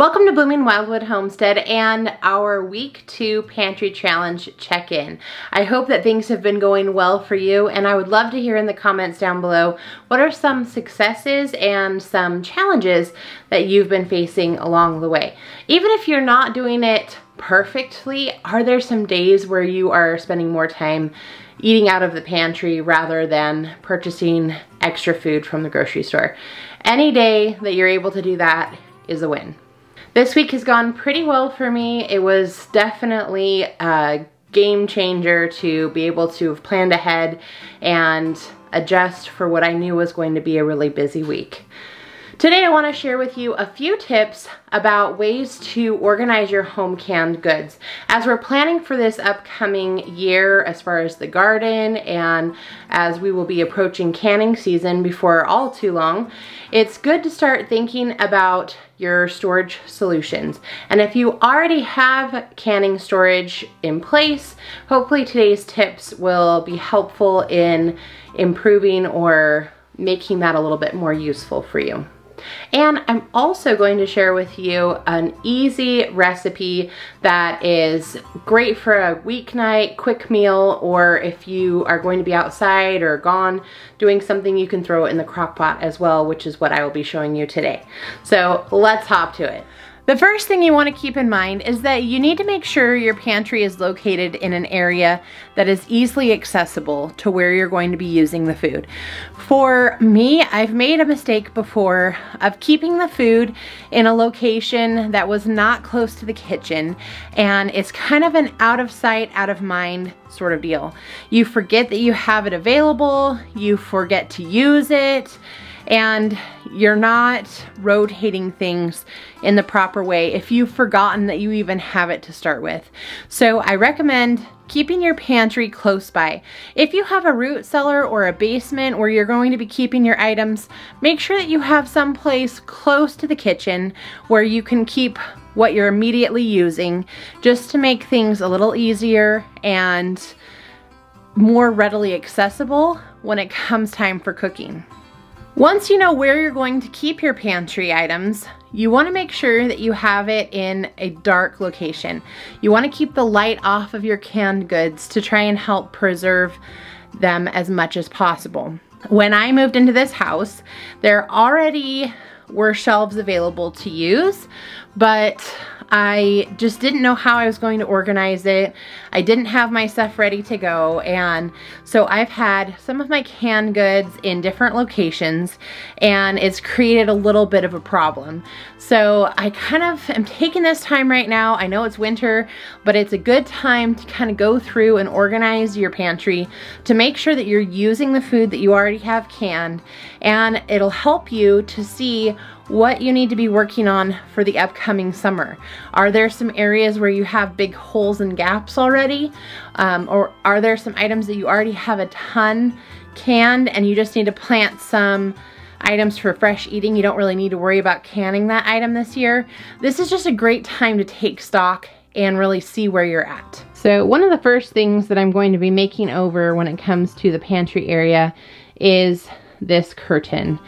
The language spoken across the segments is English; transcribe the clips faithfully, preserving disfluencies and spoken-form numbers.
Welcome to Blooming Wildwood Homestead and our week two pantry challenge check-in. I hope that things have been going well for you, and I would love to hear in the comments down below what are some successes and some challenges that you've been facing along the way. Even if you're not doing it perfectly, are there some days where you are spending more time eating out of the pantry rather than purchasing extra food from the grocery store? Any day that you're able to do that is a win. This week has gone pretty well for me. It was definitely a game changer to be able to have planned ahead and adjust for what I knew was going to be a really busy week. Today I want to share with you a few tips about ways to organize your home canned goods. As we're planning for this upcoming year as far as the garden, and as we will be approaching canning season before all too long, it's good to start thinking about your storage solutions. And if you already have canning storage in place, hopefully today's tips will be helpful in improving or making that a little bit more useful for you. And I'm also going to share with you an easy recipe that is great for a weeknight quick meal, or if you are going to be outside or gone doing something, you can throw it in the crock pot as well, which is what I will be showing you today. So let's hop to it. The first thing you want to keep in mind is that you need to make sure your pantry is located in an area that is easily accessible to where you're going to be using the food. For me, I've made a mistake before of keeping the food in a location that was not close to the kitchen, and it's kind of an out of sight, out of mind sort of deal. You forget that you have it available, you forget to use it, and you're not rotating things in the proper way if you've forgotten that you even have it to start with. So I recommend keeping your pantry close by. If you have a root cellar or a basement where you're going to be keeping your items, make sure that you have some place close to the kitchen where you can keep what you're immediately using, just to make things a little easier and more readily accessible when it comes time for cooking. Once you know where you're going to keep your pantry items, you want to make sure that you have it in a dark location. You want to keep the light off of your canned goods to try and help preserve them as much as possible. When I moved into this house, there already were shelves available to use, but I just didn't know how I was going to organize it. I didn't have my stuff ready to go, and so I've had some of my canned goods in different locations, and it's created a little bit of a problem. So I kind of am taking this time right now. I know it's winter, but it's a good time to kind of go through and organize your pantry to make sure that you're using the food that you already have canned, and it'll help you to see what you need to be working on for the upcoming summer. Are there some areas where you have big holes and gaps already? Um, or are there some items that you already have a ton canned and you just need to plant some items for fresh eating? You don't really need to worry about canning that item this year. This is just a great time to take stock and really see where you're at. So one of the first things that I'm going to be making over when it comes to the pantry area is this curtain.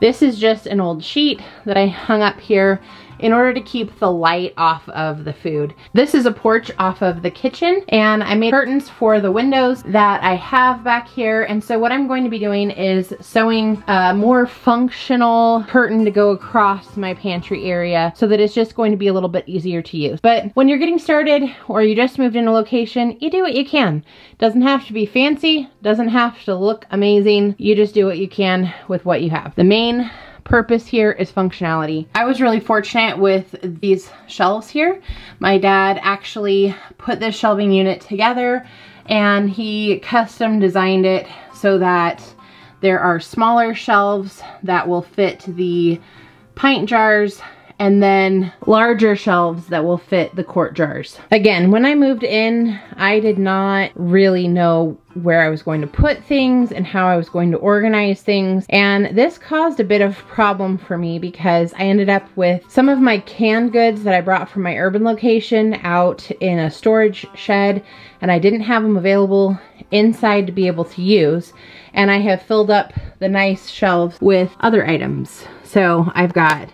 This is just an old sheet that I hung up here in order to keep the light off of the food. This is a porch off of the kitchen, and I made curtains for the windows that I have back here. And so what I'm going to be doing is sewing a more functional curtain to go across my pantry area so that it's just going to be a little bit easier to use. But when you're getting started or you just moved in a location, you do what you can. Doesn't have to be fancy, doesn't have to look amazing. You just do what you can with what you have. The main purpose here is functionality. I was really fortunate with these shelves here. My dad actually put this shelving unit together, and he custom designed it so that there are smaller shelves that will fit the pint jars, and then larger shelves that will fit the quart jars. Again, when I moved in, I did not really know where I was going to put things and how I was going to organize things. And this caused a bit of problem for me because I ended up with some of my canned goods that I brought from my urban location out in a storage shed, and I didn't have them available inside to be able to use. And I have filled up the nice shelves with other items. So I've got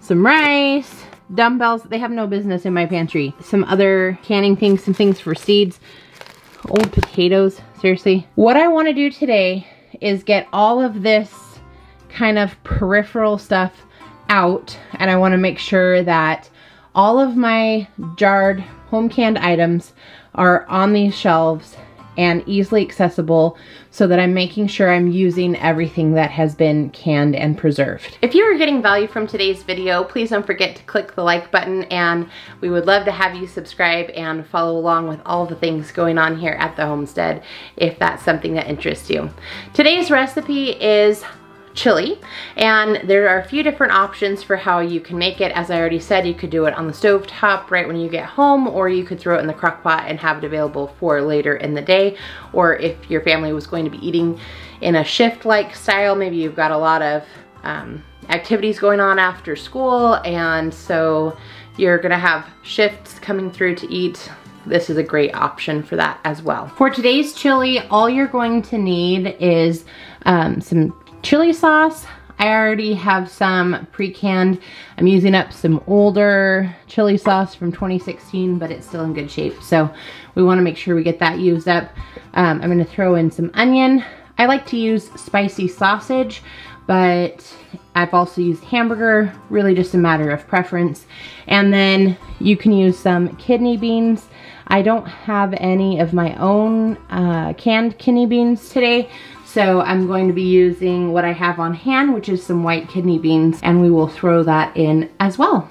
some rice, Dumbbells, they have no business in my pantry. Some other canning things, some things for seeds. Old potatoes, seriously. What I want to do today is get all of this kind of peripheral stuff out, and I want to make sure that all of my jarred home canned items are on these shelves and easily accessible, so that I'm making sure I'm using everything that has been canned and preserved. If you are getting value from today's video, please don't forget to click the like button, and we would love to have you subscribe and follow along with all the things going on here at the homestead if that's something that interests you. Today's recipe is chili, and there are a few different options for how you can make it. As I already said, you could do it on the stove top right when you get home, or you could throw it in the crock pot and have it available for later in the day, or if your family was going to be eating in a shift like style, maybe you've got a lot of um, activities going on after school, and so you're gonna have shifts coming through to eat. This is a great option for that as well. For today's chili, all you're going to need is um, some chili sauce. I already have some pre-canned. I'm using up some older chili sauce from twenty sixteen, but it's still in good shape, so we want to make sure we get that used up. Um, I'm going to throw in some onion. I like to use spicy sausage, but I've also used hamburger, really just a matter of preference. And then you can use some kidney beans. I don't have any of my own uh, canned kidney beans today, so I'm going to be using what I have on hand, which is some white kidney beans, and we will throw that in as well.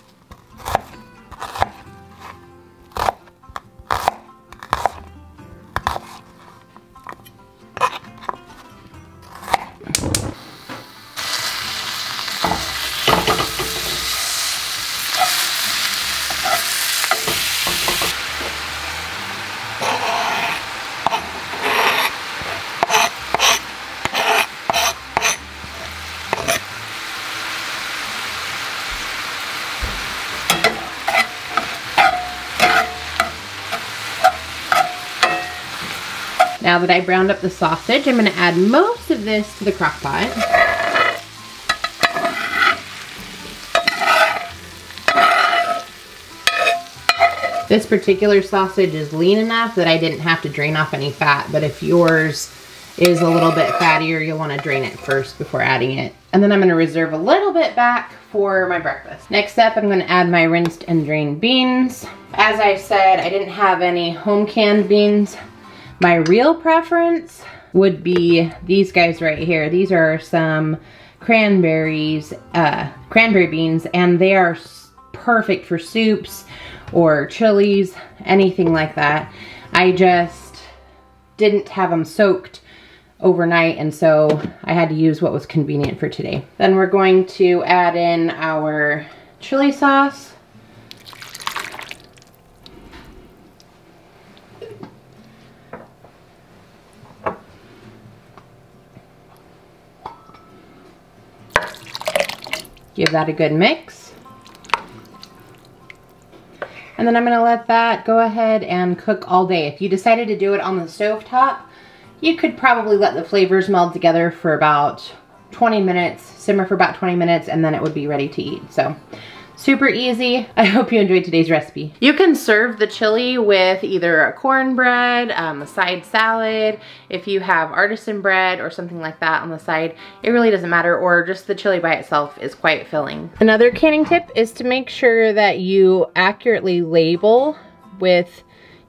Now that I browned up the sausage, I'm going to add most of this to the crock pot. This particular sausage is lean enough that I didn't have to drain off any fat, but if yours is a little bit fattier, you'll want to drain it first before adding it. And then I'm going to reserve a little bit back for my breakfast. Next up, I'm going to add my rinsed and drained beans. As I said, I didn't have any home canned beans. My real preference would be these guys right here. These are some cranberries, uh, cranberry beans, and they are perfect for soups or chilies, anything like that. I just didn't have them soaked overnight, and so I had to use what was convenient for today. Then we're going to add in our chili sauce. Give that a good mix. And then I'm gonna let that go ahead and cook all day. If you decided to do it on the stovetop, you could probably let the flavors meld together for about twenty minutes, simmer for about twenty minutes, and then it would be ready to eat. So super easy. I hope you enjoyed today's recipe. You can serve the chili with either a cornbread, um, a side salad, if you have artisan bread or something like that on the side. It really doesn't matter, or just the chili by itself is quite filling. Another canning tip is to make sure that you accurately label with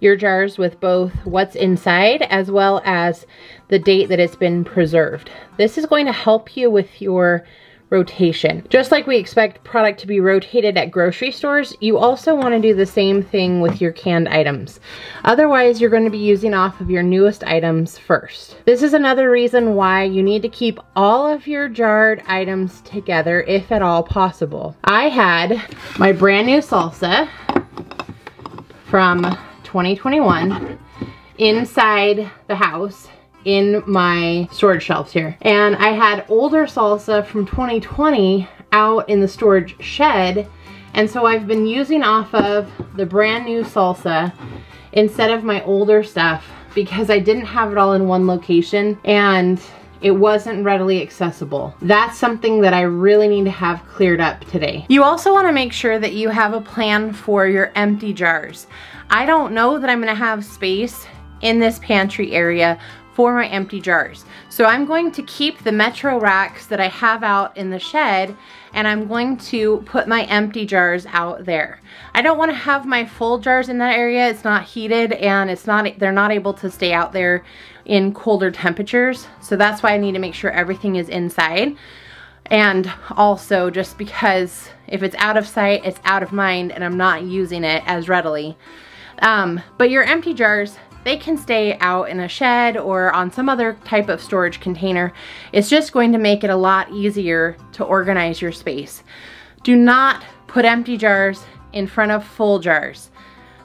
your jars with both what's inside as well as the date that it's been preserved. This is going to help you with your rotation. Just like we expect product to be rotated at grocery stores, you also want to do the same thing with your canned items. Otherwise, you're going to be using off of your newest items first. This is another reason why you need to keep all of your jarred items together if at all possible. I had my brand new salsa from twenty twenty-one inside the house in my storage shelves here. And I had older salsa from twenty twenty out in the storage shed. And so I've been using off of the brand new salsa instead of my older stuff because I didn't have it all in one location. And It wasn't readily accessible. That's something that I really need to have cleared up today. You also want to make sure that you have a plan for your empty jars. I don't know that I'm going to have space in this pantry area for my empty jars. So I'm going to keep the Metro racks that I have out in the shed, and I'm going to put my empty jars out there. I don't want to have my full jars in that area. It's not heated and it's not, they're not able to stay out there in colder temperatures. So that's why I need to make sure everything is inside. And also just because if it's out of sight, it's out of mind and I'm not using it as readily. Um, but your empty jars, they can stay out in a shed or on some other type of storage container. It's just going to make it a lot easier to organize your space. Do not put empty jars in front of full jars.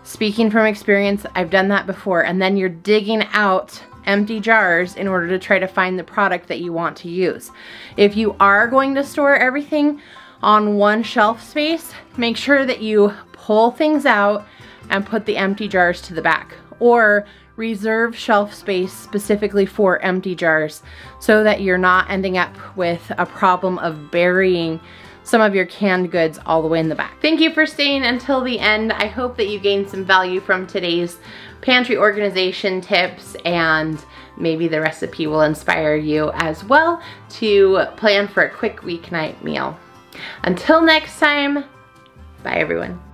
Speaking from experience, I've done that before, and then you're digging out empty jars in order to try to find the product that you want to use. If you are going to store everything on one shelf space, make sure that you pull things out and put the empty jars to the back, or reserve shelf space specifically for empty jars so that you're not ending up with a problem of burying some of your canned goods all the way in the back. Thank you for staying until the end. I hope that you gained some value from today's pantry organization tips, and maybe the recipe will inspire you as well to plan for a quick weeknight meal. Until next time, bye everyone.